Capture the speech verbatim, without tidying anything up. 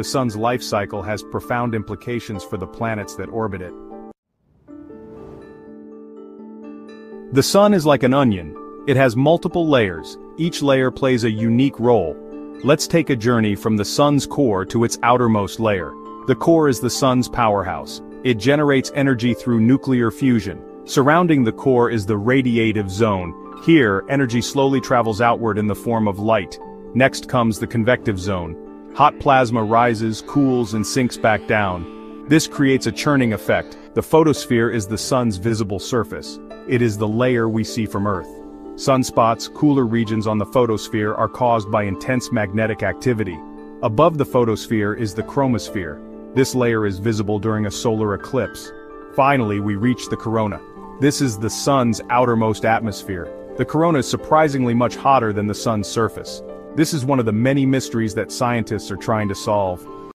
The Sun's life cycle has profound implications for the planets that orbit it. The Sun is like an onion. It has multiple layers. Each layer plays a unique role. Let's take a journey from the Sun's core to its outermost layer. The core is the Sun's powerhouse. It generates energy through nuclear fusion. Surrounding the core is the radiative zone. Here, energy slowly travels outward in the form of light. Next comes the convective zone. Hot plasma rises, cools, and sinks back down. This creates a churning effect. The photosphere is the Sun's visible surface. It is the layer we see from Earth. Sunspots, cooler regions on the photosphere, are caused by intense magnetic activity. Above the photosphere is the chromosphere. This layer is visible during a solar eclipse. Finally, we reach the corona. This is the Sun's outermost atmosphere. The corona is surprisingly much hotter than the Sun's surface. This is one of the many mysteries that scientists are trying to solve.